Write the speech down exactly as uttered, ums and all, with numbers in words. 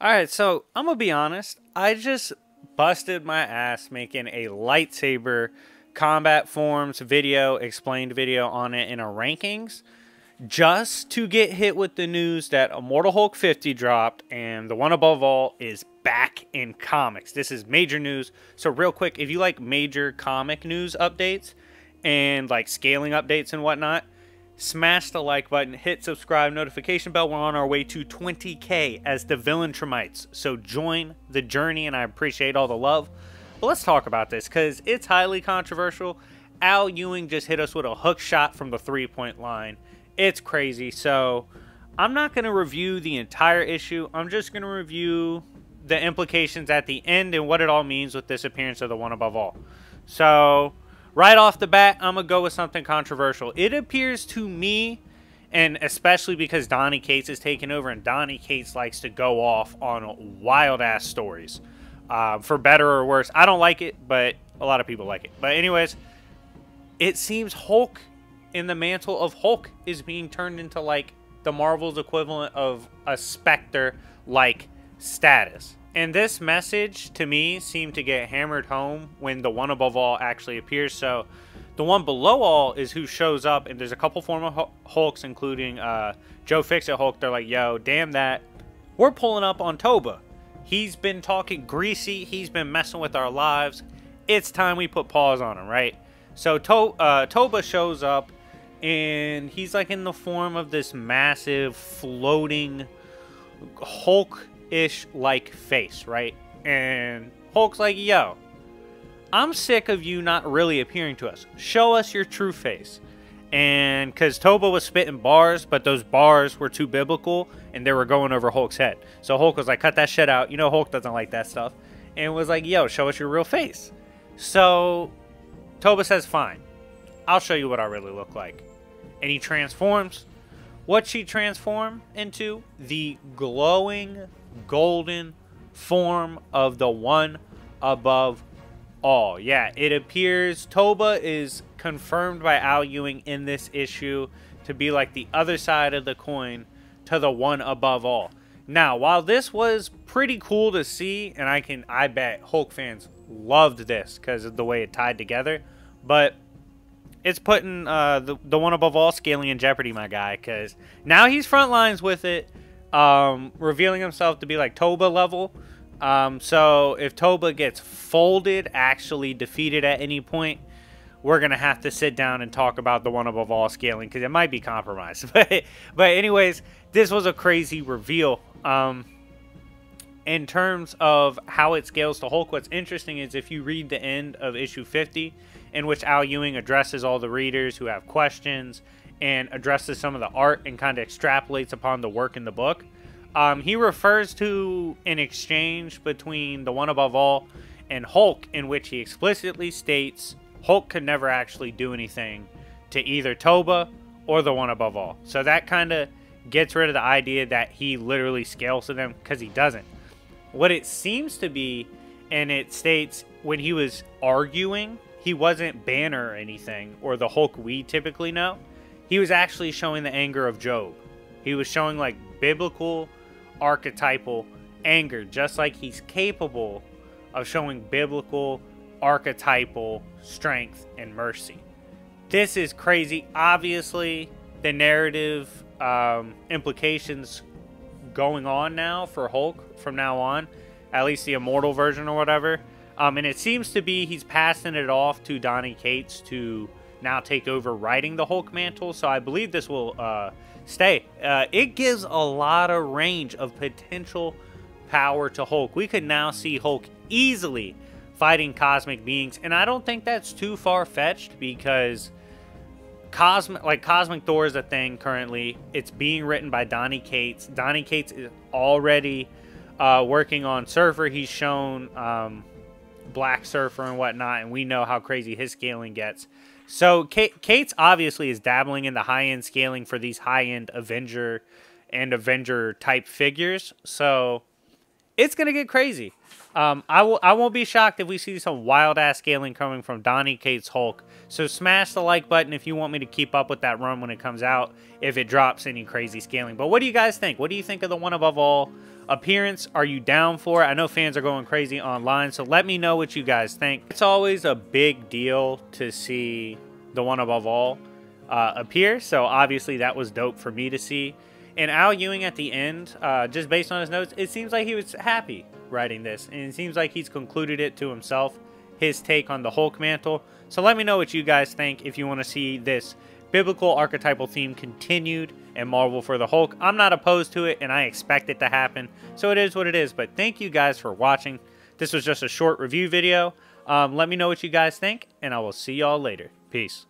Alright, so I'm gonna be honest. I just busted my ass making a lightsaber combat forms video, explained video on it in our rankings, just to get hit with the news that Immortal Hulk fifty dropped and The One Above All is back in comics. This is major news. So real quick, if you like major comic news updates and like scaling updates and whatnot, smash the like button, hit subscribe, notification bell. We're on our way to twenty K as the villain Tremites. So join the journey, and I appreciate all the love. But let's talk about this because it's highly controversial. Al Ewing just hit us with a hook shot from the three-point line. It's crazy. So I'm not going to review the entire issue. I'm just going to review the implications at the end and what it all means with this appearance of The One Above All. So right off the bat, I'm going to go with something controversial. It appears to me, and especially because Donny Cates is taking over, and Donny Cates likes to go off on wild-ass stories, uh, for better or worse. I don't like it, but a lot of people like it. But anyways, it seems Hulk in the mantle of Hulk is being turned into like the Marvel's equivalent of a Spectre like status. And this message to me seemed to get hammered home when The One Above All actually appears. So The One Below All is who shows up, and there's a couple former Hulks, including uh, Joe Fixit Hulk. They're like, yo, damn that, we're pulling up on Toba. He's been talking greasy. He's been messing with our lives. It's time we put paws on him, right? So to uh, Toba shows up, and he's like in the form of this massive floating Hulk-ish like face, right? And Hulk's like, yo, I'm sick of you not really appearing to us. Show us your true face. And because Toba was spitting bars, but those bars were too biblical and they were going over Hulk's head. So Hulk was like, cut that shit out. You know Hulk doesn't like that stuff. And was like, yo, show us your real face. So Toba says, fine, I'll show you what I really look like. And he transforms. What she transformed into? The glowing golden form of the One Above All. Yeah, it appears Toba is confirmed by Al Ewing in this issue to be like the other side of the coin to the One Above All. Now, while this was pretty cool to see, and I can, I bet Hulk fans loved this because of the way it tied together, but it's putting uh, the, the One Above All scaling in jeopardy, my guy, because now he's front lines with it, um, revealing himself to be like Toba level. Um, so if Toba gets folded, actually defeated at any point, we're going to have to sit down and talk about the One Above All scaling because it might be compromised. But, but anyways, this was a crazy reveal. Um, in terms of how it scales to Hulk, what's interesting is if you read the end of issue fifty, in which Al Ewing addresses all the readers who have questions and addresses some of the art and kind of extrapolates upon the work in the book. Um, he refers to an exchange between the One Above All and Hulk, in which he explicitly states Hulk could never actually do anything to either Toba or the One Above All. So that kind of gets rid of the idea that he literally scales to them, because he doesn't. What it seems to be, and it states when he was arguing, he wasn't Banner or anything, or the Hulk we typically know. He was actually showing the anger of Job. He was showing like biblical, archetypal anger, just like he's capable of showing biblical, archetypal strength and mercy. This is crazy. Obviously, the narrative um, implications going on now for Hulk from now on, at least the immortal version or whatever. Um, and it seems to be he's passing it off to Donny Cates to now take over writing the Hulk mantle. So I believe this will uh, stay. Uh, it gives a lot of range of potential power to Hulk. We could now see Hulk easily fighting cosmic beings. And I don't think that's too far-fetched because cosmic, like Cosmic Thor is a thing currently. It's being written by Donny Cates. Donny Cates is already uh, working on Surfer. He's shown Um, Black Surfer and whatnot, and we know how crazy his scaling gets. So Cates obviously is dabbling in the high-end scaling for these high-end Avenger and Avenger type figures, so it's gonna get crazy. Um, I, will, I won't be shocked if we see some wild-ass scaling coming from Donny Cates Hulk. So smash the like button if you want me to keep up with that run when it comes out, if it drops any crazy scaling. But what do you guys think? What do you think of the One Above All appearance? Are you down for it? I know fans are going crazy online, so let me know what you guys think. It's always a big deal to see the One Above All uh, appear, so obviously that was dope for me to see. And Al Ewing at the end, uh, just based on his notes, it seems like he was happy writing this, and it seems like he's concluded it to himself, his take on the Hulk mantle. So let me know what you guys think if you want to see this biblical archetypal theme continued in Marvel for the Hulk. I'm not opposed to it, and I expect it to happen, so it is what it is. But thank you guys for watching. This was just a short review video. Um, let me know what you guys think, and I will see y'all later. Peace.